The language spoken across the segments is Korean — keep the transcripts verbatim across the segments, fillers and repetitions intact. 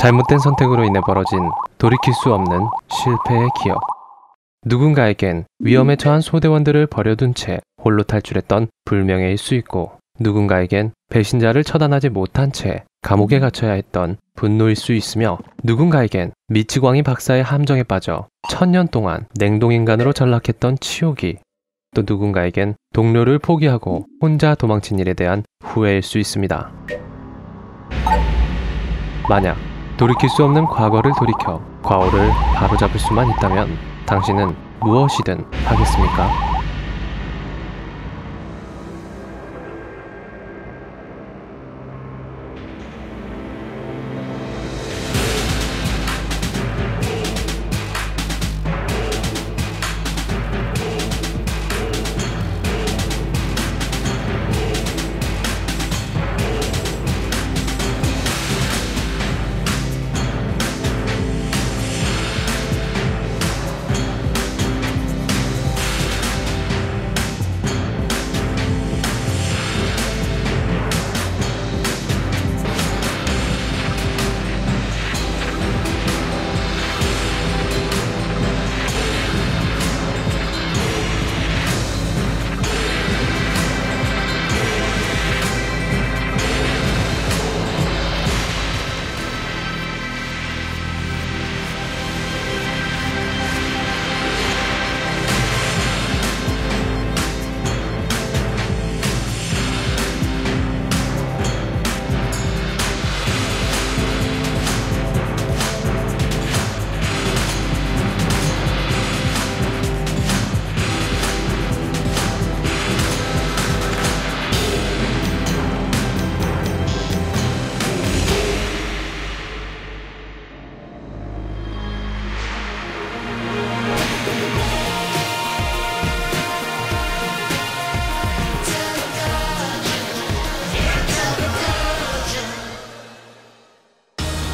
잘못된 선택으로 인해 벌어진 돌이킬 수 없는 실패의 기억. 누군가에겐 위험에 처한 소대원들을 버려둔 채 홀로 탈출했던 불명예일 수 있고, 누군가에겐 배신자를 처단하지 못한 채 감옥에 갇혀야 했던 분노일 수 있으며, 누군가에겐 미치광이 박사의 함정에 빠져 천년 동안 냉동인간으로 전락했던 치욕이, 또 누군가에겐 동료를 포기하고 혼자 도망친 일에 대한 후회일 수 있습니다. 만약 돌이킬 수 없는 과거를 돌이켜 과오를 바로잡을 수만 있다면 당신은 무엇이든 하겠습니까?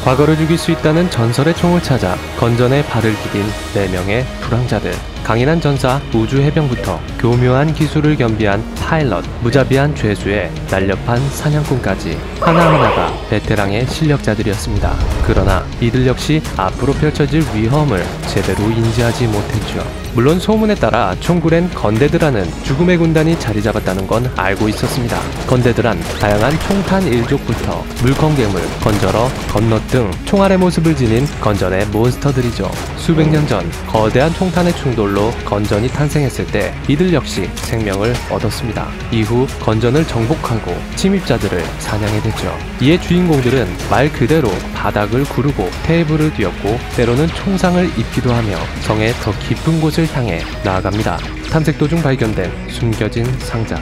과거를 죽일 수 있다는 전설의 총을 찾아 건전에 발을 디딘 네 명의 불황자들, 강인한 전사 우주해병부터 교묘한 기술을 겸비한 파일럿, 무자비한 죄수의 날렵한 사냥꾼까지 하나하나가 베테랑의 실력자들이었습니다. 그러나 이들 역시 앞으로 펼쳐질 위험을 제대로 인지하지 못했죠. 물론 소문에 따라 총구렌 건대드라는 죽음의 군단이 자리잡았다는 건 알고 있었습니다. 건대드란 다양한 총탄 일족부터 물컹괴물, 건절어, 건너 등 총알의 모습을 지닌 건전의 몬스터들이죠. 수백 년 전 거대한 총탄의 충돌로 건전이 탄생했을 때 이들 역시 생명을 얻었습니다. 이후 건전을 정복하고 침입자들을 사냥해 냈죠. 이에 주인공들은 말 그대로 바닥을 구르고 테이블을 뒤엎고 때로는 총상을 입기도 하며 성의 더 깊은 곳을 향해 나아갑니다. 탐색 도중 발견된 숨겨진 상자,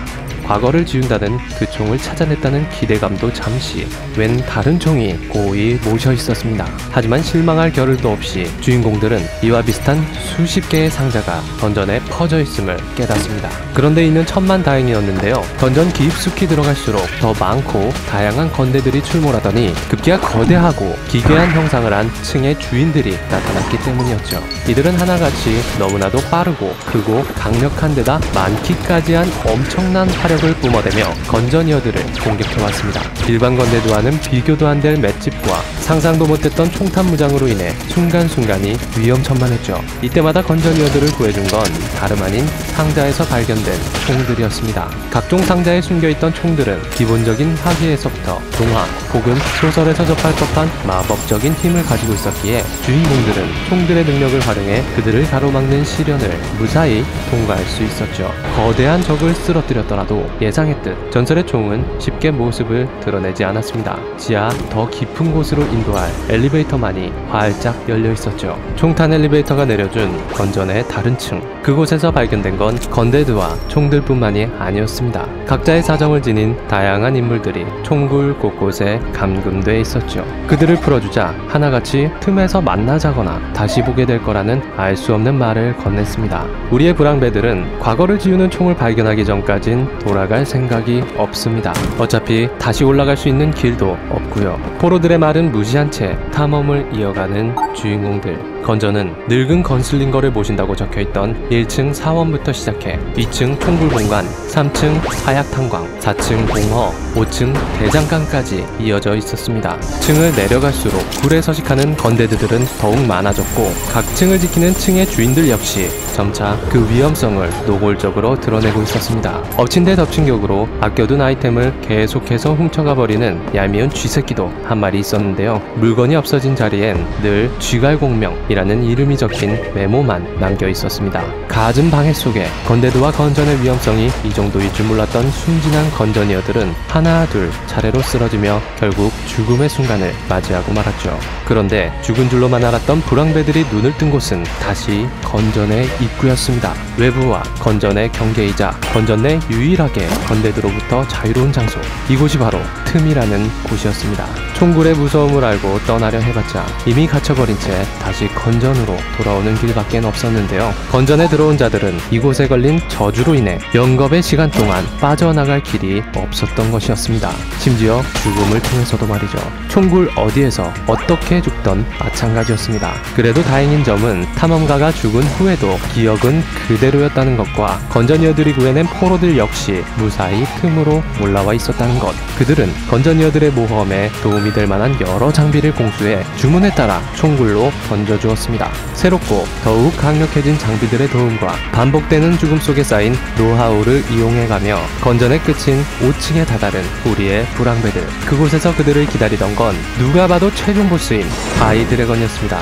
과거를 지운다는 그 총을 찾아냈다는 기대감도 잠시, 웬 다른 총이 고이 모셔 있었습니다. 하지만 실망할 겨를도 없이 주인공들은 이와 비슷한 수십 개의 상자가 던전에 퍼져 있음을 깨닫습니다. 그런데 이는 천만다행이었는데요. 던전 깊숙이 들어갈수록 더 많고 다양한 건대들이 출몰하더니 급기야 거대하고 기괴한 형상을 한 층의 주인들이 나타났기 때문이었죠. 이들은 하나같이 너무나도 빠르고 크고 강력한 데다 많기까지 한 엄청난 활약 을 뿜어대며 건전이어들을 공격해왔습니다. 일반 건대와는 비교도 안 될 맷집과 상상도 못했던 총탄 무장으로 인해 순간순간이 위험천만했죠. 이때마다 건전이어들을 구해준 건 다름 아닌 상자에서 발견된 총들이었습니다. 각종 상자에 숨겨있던 총들은 기본적인 화기에서부터 동화 혹은 소설에서 접할 법한 마법적인 힘을 가지고 있었기에 주인공들은 총들의 능력을 활용해 그들을 가로막는 시련을 무사히 통과할 수 있었죠. 거대한 적을 쓰러뜨렸더라도 예상했듯 전설의 총은 쉽게 모습을 드러내지 않았습니다. 지하 더 깊은 곳으로 인도할 엘리베이터만이 활짝 열려있었죠. 총탄 엘리베이터가 내려준 건전의 다른 층, 그곳에서 발견된 건 건대드와 총들뿐만이 아니었습니다. 각자의 사정을 지닌 다양한 인물들이 총굴 곳곳에 감금돼 있었죠. 그들을 풀어주자 하나같이 틈에서 만나자거나 다시 보게 될 거라는 알 수 없는 말을 건넸습니다. 우리의 불황배들은 과거를 지우는 총을 발견하기 전까진 돌아갈 생각이 없습니다. 어차피 다시 올라갈 수 있는 길도 없고요. 포로들의 말은 무시한 채 탐험을 이어가는 주인공들, 건전은 늙은 건슬링거를 모신다고 적혀있던 일 층 사원부터 시작해 이 층 통굴공간, 삼 층 하약탄광, 사 층 공허, 오 층 대장간까지 이어져 있었습니다. 층을 내려갈수록 굴에 서식하는 건대드들은 더욱 많아졌고 각 층을 지키는 층의 주인들 역시 점차 그 위험성을 노골적으로 드러내고 있었습니다. 엎친 데 덮친 격으로 아껴둔 아이템을 계속해서 훔쳐가버리는 얄미운 쥐새끼도 한 마리 있었는데요. 물건이 없어진 자리엔 늘 쥐갈공명이라는 이름이 적힌 메모만 남겨 있었습니다. 가진 방해 속에 건대드와 건전의 위험성이 이 정도일 줄 몰랐던 순진한 건전이어들은 하나 둘 차례로 쓰러지며 결국 죽음의 순간을 맞이하고 말았죠. 그런데 죽은 줄로만 알았던 불황배들이 눈을 뜬 곳은 다시 건전의 입구였습니다. 외부와 건전의 경계이자 건전 내 유일하게 건대드로부터 자유로운 장소, 이곳이 바로 틈이라는 곳이었습니다. 총굴의 무서움을 알고 떠나려 해봤자 이미 갇혀버린 채 다시 건전으로 돌아오는 길밖에 없었는데요. 건전에 들어온 자들은 이곳에 걸린 저주로 인해 영겁의 시간 동안 빠져나갈 길이 없었던 것이었습니다. 심지어 죽음을 통해서도 말이죠. 총굴 어디에서 어떻게 죽던 마찬가지였습니다. 그래도 다행인 점은 탐험가가 죽은 후에도 기억은 그대로였다는 것과 건전이어들이 구해낸 포로들 역시 무사히 틈으로 올라와 있었다는 것. 그들은 건전이어들의 모험에 도움이 될 만한 여러 장비를 공수해 주문에 따라 총굴로 던져주었습니다. 새롭고 더욱 강력해진 장비들의 도움과 반복되는 죽음 속에 쌓인 노하우를 이용해가며 건전의 끝인 오 층에 다다른 우리의 불황배들, 그곳에서 그들을 기다리던 건 누가 봐도 최종 보스인 바이 드래건이었습니다.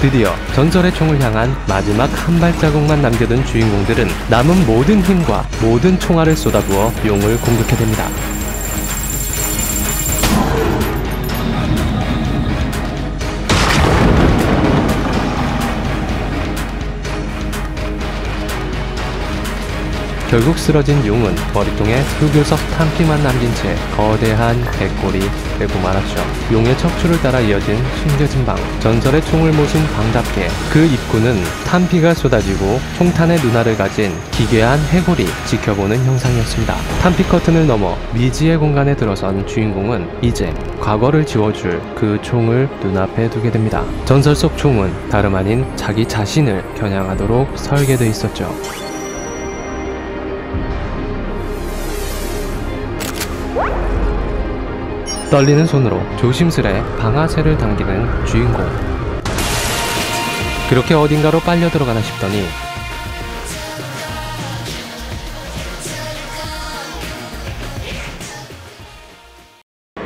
드디어 전설의 총을 향한 마지막 한 발자국만 남겨둔 주인공들은 남은 모든 힘과 모든 총알을 쏟아부어 용을 공격해 됩니다. 결국 쓰러진 용은 머리통에 흑요석 탄피만 남긴 채 거대한 백골이 되고 말았죠. 용의 척추를 따라 이어진 숨겨진 방, 전설의 총을 모신 방답게 그 입구는 탄피가 쏟아지고 총탄의 눈알을 가진 기괴한 해골이 지켜보는 형상이었습니다. 탄피 커튼을 넘어 미지의 공간에 들어선 주인공은 이제 과거를 지워줄 그 총을 눈앞에 두게 됩니다. 전설 속 총은 다름 아닌 자기 자신을 겨냥하도록 설계되어 있었죠. 떨리는 손으로 조심스레 방아쇠를 당기는 주인공. 그렇게 어딘가로 빨려 들어가나 싶더니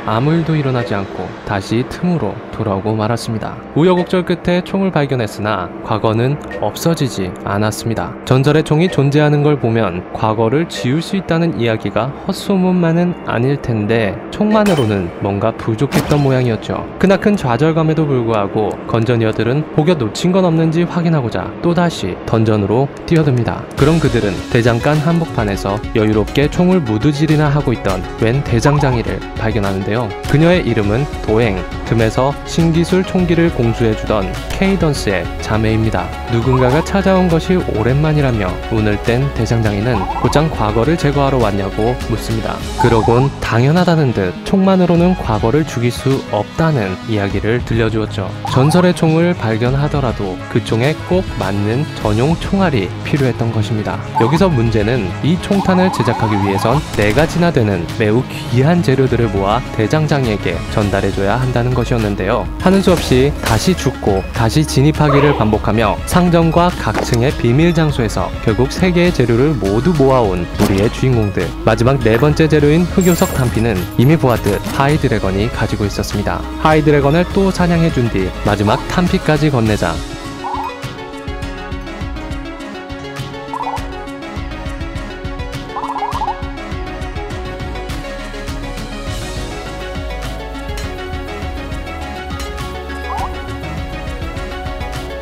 아무 일도 일어나지 않고 다시 틈으로 돌아오고 말았습니다. 우여곡절 끝에 총을 발견했으나 과거는 없어지지 않았습니다. 전설의 총이 존재하는 걸 보면 과거를 지울 수 있다는 이야기가 헛소문만은 아닐 텐데 총만으로는 뭔가 부족했던 모양이었죠. 크나큰 좌절감에도 불구하고 건전이어들은 혹여 놓친 건 없는지 확인하고자 또다시 던전으로 뛰어듭니다. 그럼 그들은 대장간 한복판에서 여유롭게 총을 무두질이나 하고 있던 웬 대장장이를 발견하는데요. 그녀의 이름은 도행, 틈에서 신기술 총기를 공수해주던 케이던스의 자매입니다. 누군가가 찾아온 것이 오랜만이라며 운을 뗀 대장장이는 곧장 과거를 제거하러 왔냐고 묻습니다. 그러곤 당연하다는 듯 총만으로는 과거를 죽일 수 없다는 이야기를 들려주었죠. 전설의 총을 발견하더라도 그 총에 꼭 맞는 전용 총알이 필요했던 것입니다. 여기서 문제는 이 총탄을 제작하기 위해선 네 가지나 되는 매우 귀한 재료들을 모아 대장장이에게 전달해줘야 한다는 것이었는데요. 하는 수 없이 다시 죽고 다시 진입하기를 반복하며 상점과 각 층의 비밀 장소에서 결국 세 개의 재료를 모두 모아온 우리의 주인공들. 마지막 네 번째 재료인 흑요석 탄피는 이미 보았듯 하이 드래건이 가지고 있었습니다. 하이 드래건을 또 사냥해준 뒤 마지막 탄피까지 건네자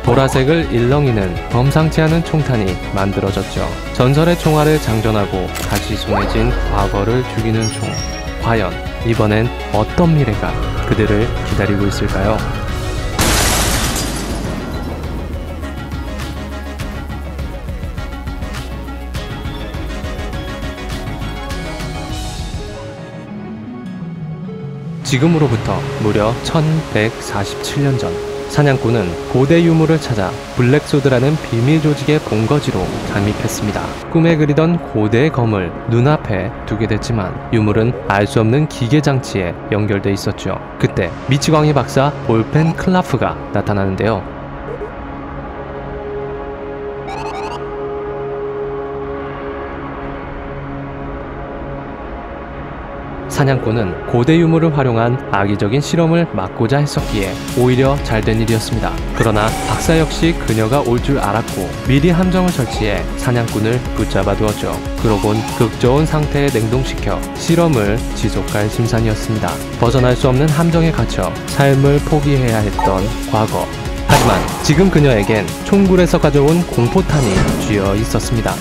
보라색을 일렁이는 범상치 않은 총탄이 만들어졌죠. 전설의 총알을 장전하고 다시 손에 쥔 과거를 죽이는 총. 과연 이번엔 어떤 미래가 그들을 기다리고 있을까요? 지금으로부터 무려 천백사십칠 년 전 사냥꾼은 고대 유물을 찾아 블랙소드라는 비밀 조직의 본거지로 잠입했습니다. 꿈에 그리던 고대의 검을 눈앞에 두게 됐지만 유물은 알 수 없는 기계장치에 연결돼 있었죠. 그때 미치광이 박사 볼펜 클라프가 나타나는데요. 사냥꾼은 고대 유물을 활용한 악의적인 실험을 막고자 했었기에 오히려 잘된 일이었습니다. 그러나 박사 역시 그녀가 올 줄 알았고 미리 함정을 설치해 사냥꾼을 붙잡아 두었죠. 그러곤 극저온 상태에 냉동시켜 실험을 지속할 심산이었습니다. 벗어날 수 없는 함정에 갇혀 삶을 포기해야 했던 과거. 하지만 지금 그녀에겐 총굴에서 가져온 공포탄이 쥐어 있었습니다.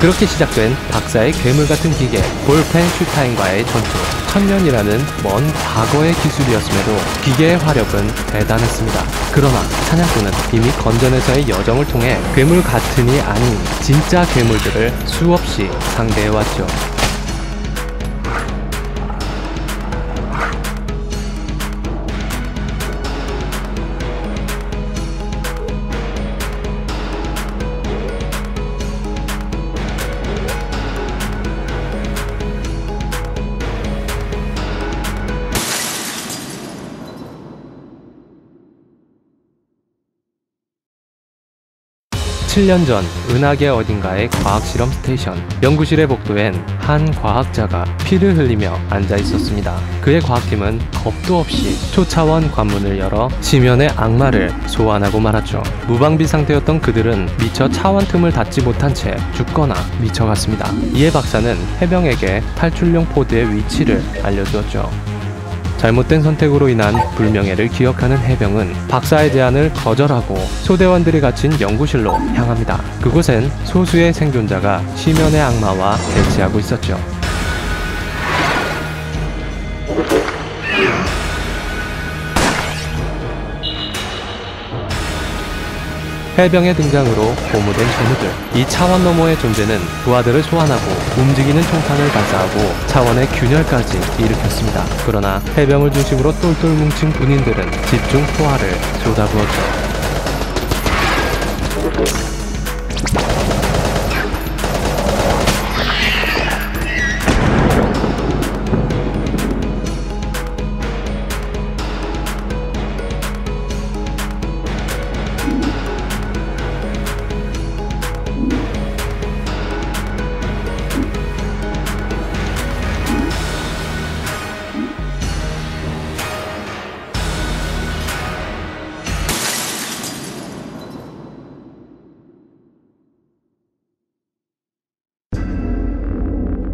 그렇게 시작된 박사의 괴물같은 기계 볼펜 슈타인과의 전투. 천년이라는 먼 과거의 기술이었음에도 기계의 화력은 대단했습니다. 그러나 사냥꾼은 이미 건전에서의 여정을 통해 괴물 같으니 아닌 진짜 괴물들을 수없이 상대해왔죠. 칠 년 전 은하계 어딘가의 과학실험 스테이션. 연구실의 복도엔 한 과학자가 피를 흘리며 앉아 있었습니다. 그의 과학팀은 겁도 없이 초차원 관문을 열어 지면의 악마를 소환하고 말았죠. 무방비 상태였던 그들은 미처 차원 틈을 닿지 못한 채 죽거나 미쳐갔습니다. 이에 박사는 해병에게 탈출용 포드의 위치를 알려주었죠. 잘못된 선택으로 인한 불명예를 기억하는 해병은 박사의 제안을 거절하고 소대원들이 갇힌 연구실로 향합니다. 그곳엔 소수의 생존자가 심연의 악마와 대치하고 있었죠. 해병의 등장으로 고무된 괴물들. 이 차원 너머의 존재는 부하들을 소환하고 움직이는 총탄을 발사하고 차원의 균열까지 일으켰습니다. 그러나 해병을 중심으로 똘똘 뭉친 군인들은 집중 포화를 쏟아부었죠.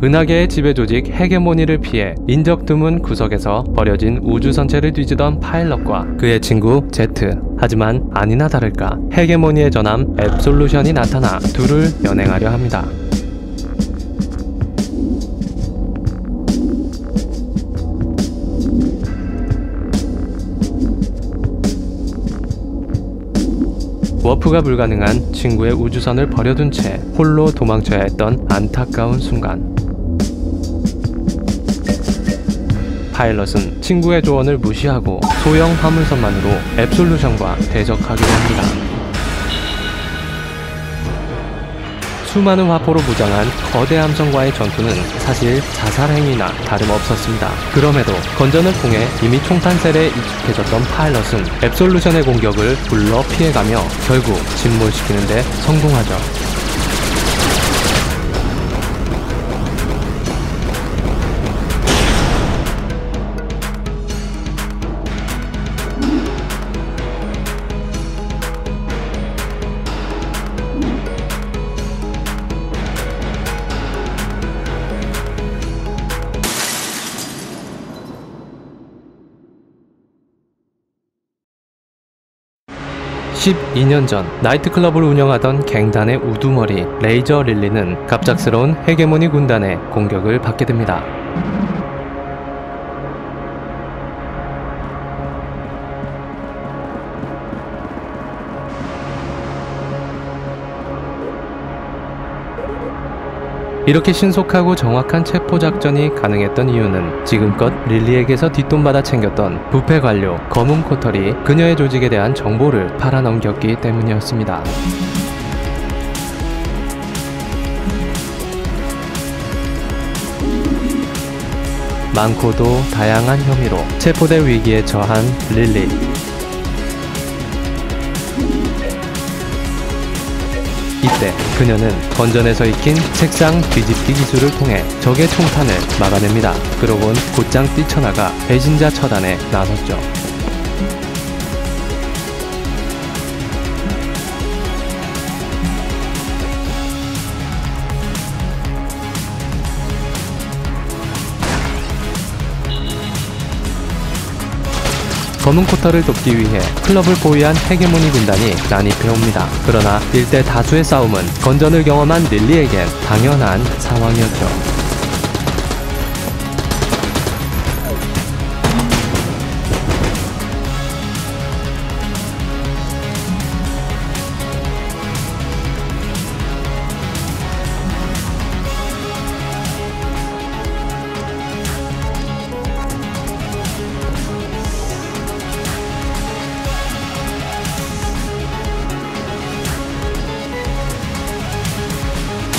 은하계의 지배조직 헤게모니를 피해 인적 드문 구석에서 버려진 우주선체를 뒤지던 파일럿과 그의 친구 제트. 하지만 아니나 다를까 헤게모니의 전함 앱솔루션이 나타나 둘을 연행하려 합니다. 워프가 불가능한 친구의 우주선을 버려둔 채 홀로 도망쳐야 했던 안타까운 순간. 파일럿은 친구의 조언을 무시하고 소형 화물선만으로 앱솔루션과 대적하기로 합니다. 수많은 화포로 무장한 거대 함선과의 전투는 사실 자살행위나 다름없었습니다. 그럼에도 건전을 통해 이미 총탄셀에 익숙해졌던 파일럿은 앱솔루션의 공격을 불러 피해가며 결국 침몰시키는 데 성공하죠. 십이 년 전 나이트클럽을 운영하던 갱단의 우두머리 레이저 릴리는 갑작스러운 헤게모니 군단의 공격을 받게 됩니다. 이렇게 신속하고 정확한 체포작전이 가능했던 이유는 지금껏 릴리에게서 뒷돈받아 챙겼던 부패 관료 검은 코털이 그녀의 조직에 대한 정보를 팔아넘겼기 때문이었습니다. 많고도 다양한 혐의로 체포될 위기에 처한 릴리. 이때 그녀는 던전에서 익힌 책상 뒤집기 기술을 통해 적의 총탄을 막아냅니다. 그러곤 곧장 뛰쳐나가 배신자 처단에 나섰죠. 검은 코털을 돕기 위해 클럽을 보유한 헤게모니 군단이 난입해옵니다. 그러나 일대 다수의 싸움은 건전을 경험한 릴리에겐 당연한 상황이었죠.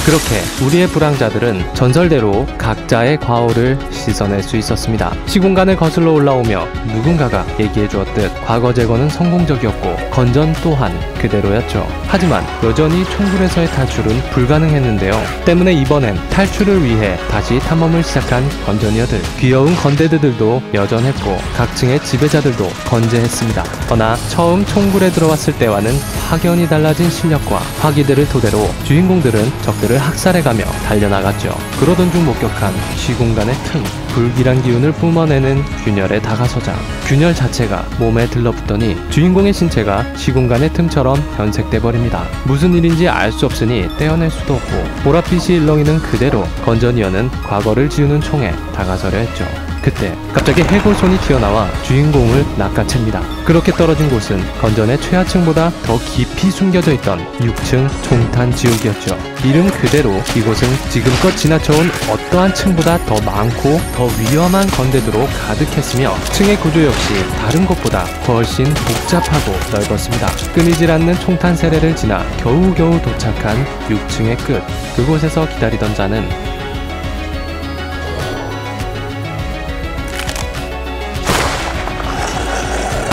그렇게 우리의 불황자들은 전설대로 각자의 과오를 씻어낼 수 있었습니다. 시공간을 거슬러 올라오며 누군가가 얘기해주었듯 과거 제거는 성공적이었고 건전 또한 그대로였죠. 하지만 여전히 총굴에서의 탈출은 불가능했는데요. 때문에 이번엔 탈출을 위해 다시 탐험을 시작한 건전이어들. 귀여운 건대들도 여전했고 각층의 지배자들도 건재했습니다. 그러나 처음 총굴에 들어왔을 때와는 확연히 달라진 실력과 화기들을 토대로 주인공들은 적들을 학살해가며 달려나갔죠. 그러던 중 목격한 시공간의 틈, 불길한 기운을 뿜어내는 균열의 다가서자. 균열 자체가 몸에 들러붙더니 주인공의 신체가 시공간의 틈처럼 변색돼버립니다. 무슨 일인지 알 수 없으니 떼어낼 수도 없고 보랏빛이 일렁이는 그대로 건전이어는 과거를 지우는 총에 다가서려 했죠. 그때 갑자기 해골손이 튀어나와 주인공을 낚아챕니다. 그렇게 떨어진 곳은 건전의 최하층보다 더 깊이 숨겨져 있던 육층 총탄지옥이었죠. 이름 그대로 이곳은 지금껏 지나쳐온 어떠한 층보다 더 많고 더 위험한 건대들로 가득했으며 층의 구조 역시 다른 곳보다 훨씬 복잡하고 넓었습니다. 끊이질 않는 총탄 세례를 지나 겨우겨우 도착한 육층의 끝. 그곳에서 기다리던 자는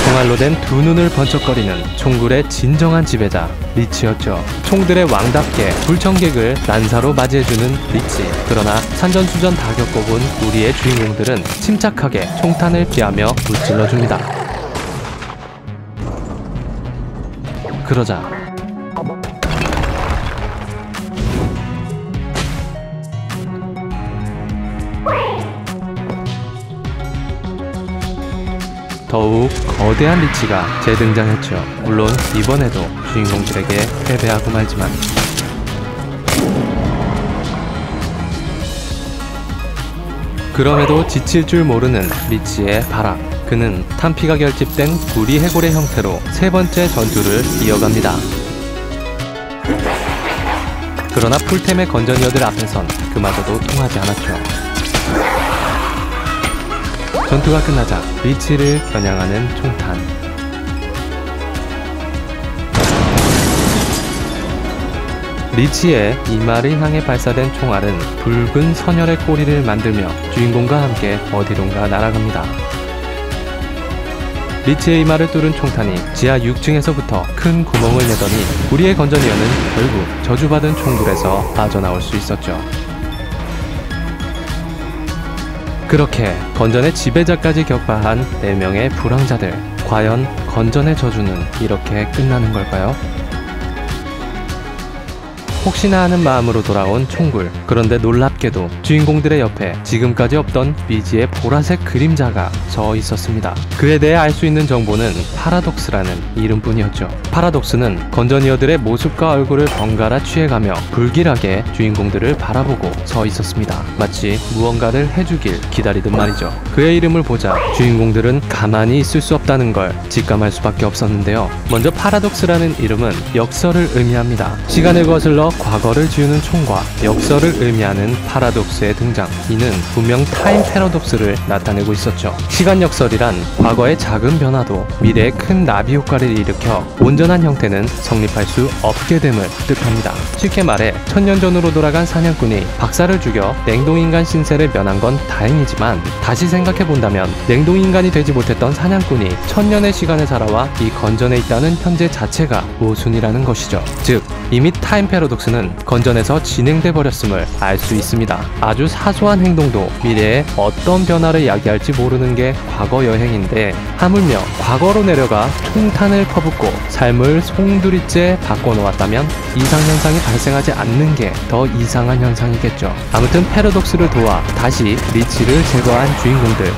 총알로 된 두 눈을 번쩍거리는 총굴의 진정한 지배자 리치였죠. 총들의 왕답게 불청객을 난사로 맞이해주는 리치. 그러나 산전수전 다 겪어본 우리의 주인공들은 침착하게 총탄을 피하며 무찔러줍니다. 그러자 더욱 거대한 리치가 재등장했죠. 물론 이번에도 주인공들에게 패배하고 말지만 그럼에도 지칠 줄 모르는 리치의 발악. 그는 탄피가 결집된 구리 해골의 형태로 세 번째 전투를 이어갑니다. 그러나 풀템의 건전이어들 앞에선 그마저도 통하지 않았죠. 전투가 끝나자 리치를 겨냥하는 총탄. 리치의 이마를 향해 발사된 총알은 붉은 선혈의 꼬리를 만들며 주인공과 함께 어디론가 날아갑니다. 리치의 이마를 뚫은 총탄이 지하 육층에서부터 큰 구멍을 내더니 우리의 건전이어는 결국 저주받은 총굴에서 빠져나올 수 있었죠. 그렇게 건전의 지배자까지 격파한 네 명의 불황자들. 과연 건전의 저주는 이렇게 끝나는 걸까요? 혹시나 하는 마음으로 돌아온 총굴. 그런데 놀랍게도 주인공들의 옆에 지금까지 없던 미지의 보라색 그림자가 서 있었습니다. 그에 대해 알 수 있는 정보는 파라독스라는 이름뿐이었죠. 파라독스는 건전이어들의 모습과 얼굴을 번갈아 취해가며 불길하게 주인공들을 바라보고 서 있었습니다. 마치 무언가를 해주길 기다리듯 말이죠. 그의 이름을 보자 주인공들은 가만히 있을 수 없다는 걸 직감할 수밖에 없었는데요. 먼저 파라독스라는 이름은 역설을 의미합니다. 시간을 거슬러 과거를 지우는 총과 역설을 의미하는 파라독스의 등장, 이는 분명 타임 패러독스를 나타내고 있었죠. 시간 역설이란 과거의 작은 변화도 미래의 큰 나비 효과를 일으켜 온전한 형태는 성립할 수 없게 됨을 뜻합니다. 쉽게 말해 천년 전으로 돌아간 사냥꾼이 박사를 죽여 냉동인간 신세를 면한 건 다행이지만, 다시 생각해본다면 냉동인간이 되지 못했던 사냥꾼이 천년의 시간을 살아와 이 건전에 있다는 현재 자체가 모순이라는 것이죠. 즉 이미 타임 패러독스는 건전에서 진행돼 버렸음을 알 수 있습니다. 아주 사소한 행동도 미래에 어떤 변화를 야기할지 모르는 게 과거 여행인데, 하물며 과거로 내려가 총탄을 퍼붓고 삶을 송두리째 바꿔놓았다면 이상현상이 발생하지 않는 게 더 이상한 현상이겠죠. 아무튼 패러독스를 도와 다시 리치를 제거한 주인공들,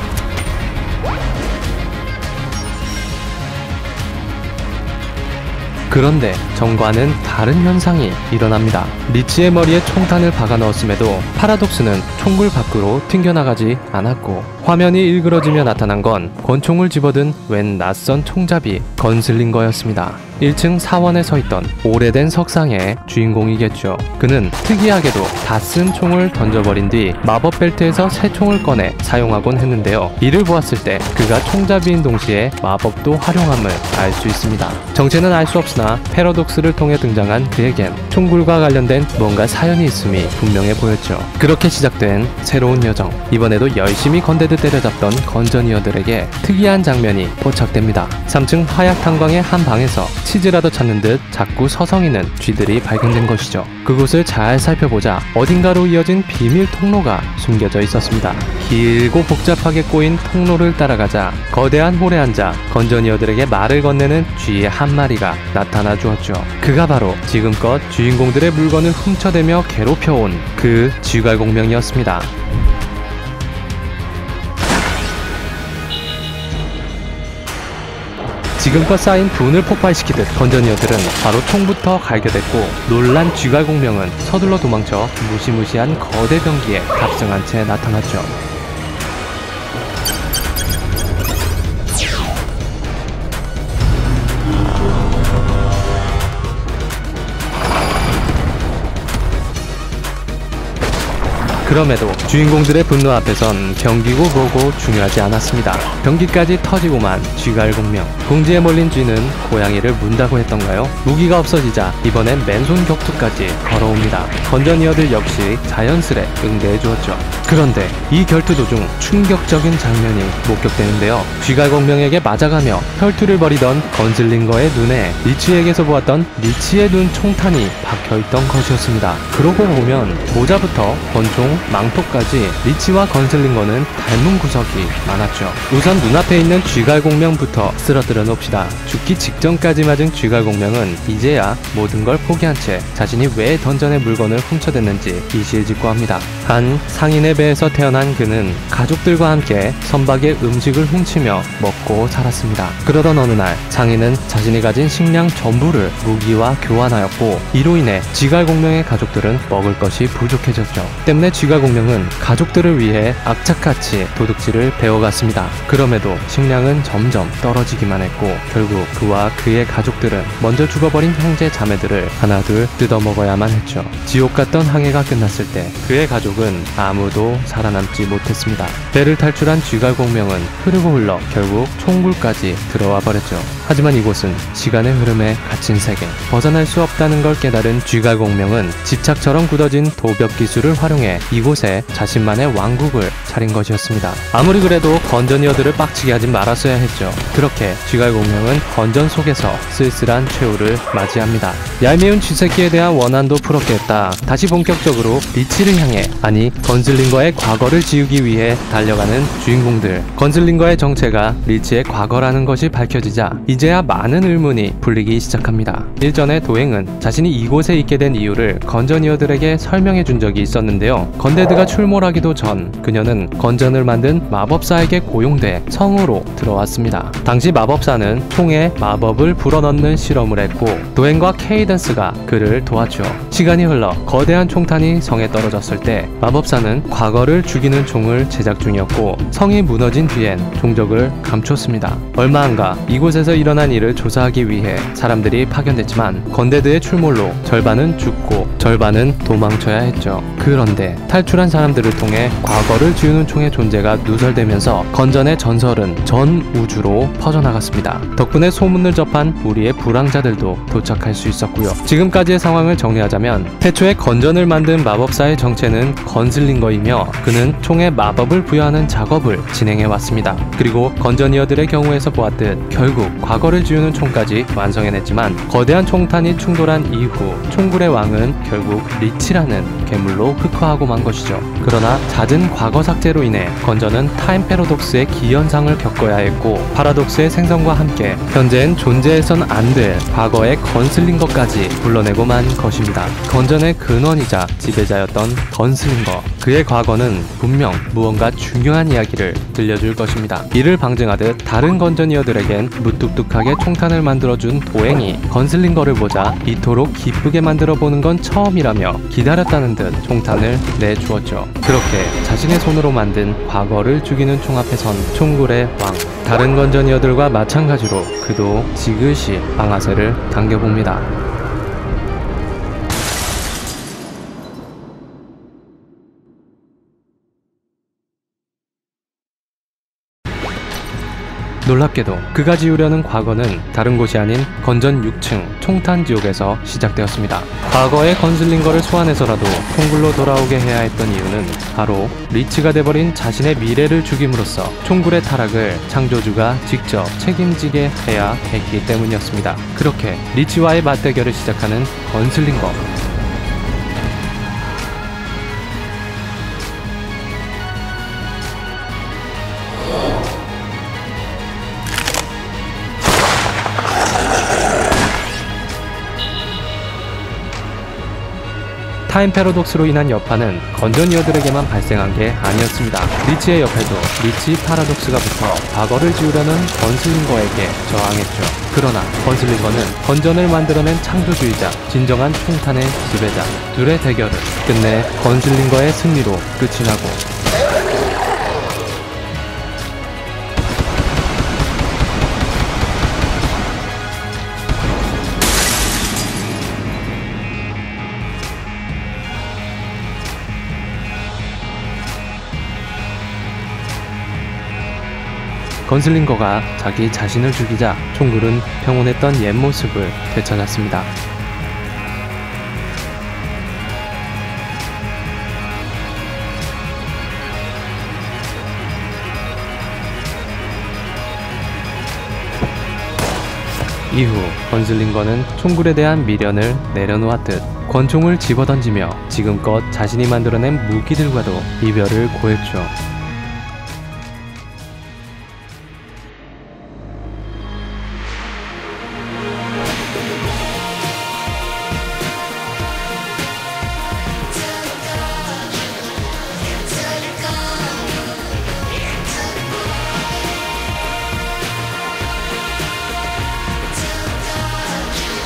그런데 전과는 다른 현상이 일어납니다. 리치의 머리에 총탄을 박아 넣었음에도 파라독스는 총굴 밖으로 튕겨나가지 않았고, 화면이 일그러지며 나타난 건 권총을 집어든 웬 낯선 총잡이 건슬링거였습니다. 일 층 사원에 서있던 오래된 석상의 주인공이겠죠. 그는 특이하게도 다 쓴 총을 던져버린 뒤 마법 벨트에서 새 총을 꺼내 사용하곤 했는데요. 이를 보았을 때 그가 총잡이인 동시에 마법도 활용함을 알 수 있습니다. 정체는 알 수 없으나 패러독스를 통해 등장한 그에겐 총굴과 관련된 뭔가 사연이 있음이 분명해 보였죠. 그렇게 시작된 새로운 여정, 이번에도 열심히 건대듯 때려잡던 건전이어들에게 특이한 장면이 포착됩니다. 삼 층 화약탄광의 한 방에서 치즈라도 찾는 듯 자꾸 서성이는 쥐들이 발견된 것이죠. 그곳을 잘 살펴보자 어딘가로 이어진 비밀 통로가 숨겨져 있었습니다. 길고 복잡하게 꼬인 통로를 따라가자 거대한 홀에 앉아 건전이어들에게 말을 건네는 쥐의 한 마리가 나타나 주었죠. 그가 바로 지금껏 주인공들의 물건을 훔쳐대며 괴롭혀온 그 쥐갈공명이었습니다. 지금껏 쌓인 분을 폭발시키듯 건전이어들은 바로 총부터 갈겨댔고, 놀란 쥐갈공명은 서둘러 도망쳐 무시무시한 거대 병기에 탑승한 채 나타났죠. 그럼에도 주인공들의 분노 앞에선 경기고 뭐고 중요하지 않았습니다. 경기까지 터지고만 쥐갈공명. 궁지에 몰린 쥐는 고양이를 문다고 했던가요? 무기가 없어지자 이번엔 맨손 격투까지 걸어옵니다. 건전이어들 역시 자연스레 응대해 주었죠. 그런데 이 결투 도중 충격적인 장면이 목격되는데요. 쥐갈공명에게 맞아가며 혈투를 벌이던 건슬링거의 눈에 리치에게서 보았던 리치의 눈 총탄이 박혀있던 것이었습니다. 그러고 보면 모자부터 권총, 망토까지 리치와 건슬링거는 닮은 구석이 많았죠. 우선 눈앞에 있는 쥐갈공명부터 쓰러뜨려 놓읍시다. 죽기 직전까지 맞은 쥐갈공명은 이제야 모든 걸 포기한 채 자신이 왜 던전의 물건을 훔쳐댔는지 이실직고합니다. 한 상인의 배에서 태어난 그는 가족들과 함께 선박의 음식을 훔치며 먹고 살았습니다. 그러던 어느 날 상인은 자신이 가진 식량 전부를 무기와 교환하였고, 이로 인해 쥐갈공명의 가족들은 먹을 것이 부족해졌죠. 때문에 쥐갈공명은 가족들을 위해 악착같이 도둑질을 배워갔습니다. 그럼에도 식량은 점점 떨어지기만 했고, 결국 그와 그의 가족들은 먼저 죽어버린 형제 자매들을 하나둘 뜯어먹어야만 했죠. 지옥 같던 항해가 끝났을 때 그의 가족은 아무도 살아남지 못했습니다. 배를 탈출한 쥐갈공명은 흐르고 흘러 결국 총굴까지 들어와 버렸죠. 하지만 이곳은 시간의 흐름에 갇힌 세계, 벗어날 수 없다는 걸 깨달은 쥐갈공명은 집착처럼 굳어진 도벽 기술을 활용해 이곳에 자신만의 왕국을 차린 것이었습니다. 아무리 그래도 건전이어들을 빡치게 하진 말았어야 했죠. 그렇게 쥐갈공명은 건전 속에서 쓸쓸한 최후를 맞이합니다. 얄미운 쥐새끼에 대한 원한도 풀었겠다. 다시 본격적으로 리치를 향해, 아니 건슬링거의 과거를 지우기 위해 달려가는 주인공들. 건슬링거의 정체가 리치의 과거라는 것이 밝혀지자 이제야 많은 의문이 풀리기 시작합니다. 일전에 도행은 자신이 이곳에 있게 된 이유를 건전이어들에게 설명해 준 적이 있었는데요. 건데드가 출몰하기도 전 그녀는 건전을 만든 마법사에게 고용돼 성으로 들어왔습니다. 당시 마법사는 총에 마법을 불어넣는 실험을 했고 도엔과 케이던스가 그를 도왔죠. 시간이 흘러 거대한 총탄이 성에 떨어졌을 때 마법사는 과거를 죽이는 총을 제작 중이었고 성이 무너진 뒤엔 종적을 감췄습니다. 얼마 안가 이곳에서 일어난 일을 조사하기 위해 사람들이 파견됐지만 건데드의 출몰로 절반은 죽고 절반은 도망쳐야 했죠. 그런데 탈출한 사람들을 통해 과거를 지우는 총의 존재가 누설되면서 건전의 전설은 전 우주로 퍼져나갔습니다. 덕분에 소문을 접한 우리의 불황자들도 도착할 수 있었고요. 지금까지의 상황을 정리하자면 태초에 건전을 만든 마법사의 정체는 건슬링거이며 그는 총에 마법을 부여하는 작업을 진행해왔습니다. 그리고 건전이어들의 경우에서 보았듯 결국 과거를 지우는 총까지 완성해냈지만 거대한 총탄이 충돌한 이후 총굴의 왕은 결국 리치라는 괴물로 흑화하고 만 것이죠. 그러나 잦은 과거 삭제로 인해 건전은 타임 패러독스의 기현상을 겪어야 했고 파라독스의 생성과 함께 현재는 존재해선 안 될 과거의 건슬링거까지 불러내고 만 것입니다. 건전의 근원이자 지배자였던 건슬링거, 그의 과거는 분명 무언가 중요한 이야기를 들려줄 것입니다. 이를 방증하듯 다른 건전이어들에겐 무뚝뚝하게 총탄을 만들어준 도행이 건슬링거를 보자 이토록 기쁘게 만들어보는 건 처음이라며 기다렸다는 듯 총탄을 내주었죠. 그렇게 자신의 손으로 만든 과거를 죽이는 총 앞에 선 총굴의 왕, 다른 건전이어들과 마찬가지로 그도 지그시 방아쇠를 당겨봅니다. 놀랍게도 그가 지우려는 과거는 다른 곳이 아닌 건전 육 층 총탄지옥에서 시작되었습니다. 과거의 건슬링거를 소환해서라도 총굴로 돌아오게 해야 했던 이유는 바로 리치가 돼버린 자신의 미래를 죽임으로써 총굴의 타락을 창조주가 직접 책임지게 해야 했기 때문이었습니다. 그렇게 리치와의 맞대결을 시작하는 건슬링거. 타임 패러독스로 인한 여파는 건전이어들에게만 발생한 게 아니었습니다. 리치의 옆에도 리치 파라독스가 붙어 과거를 지우려는 건슬링거에게 저항했죠. 그러나 건슬링거는 건전을 만들어낸 창조주의자, 진정한 총탄의 지배자 둘의 대결을 끝내 건슬링거의 승리로 끝이 나고 건슬링거가 자기 자신을 죽이자 총굴은 평온했던 옛 모습을 되찾았습니다. 이후 건슬링거는 총굴에 대한 미련을 내려놓았듯 권총을 집어던지며 지금껏 자신이 만들어낸 무기들과도 이별을 고했죠.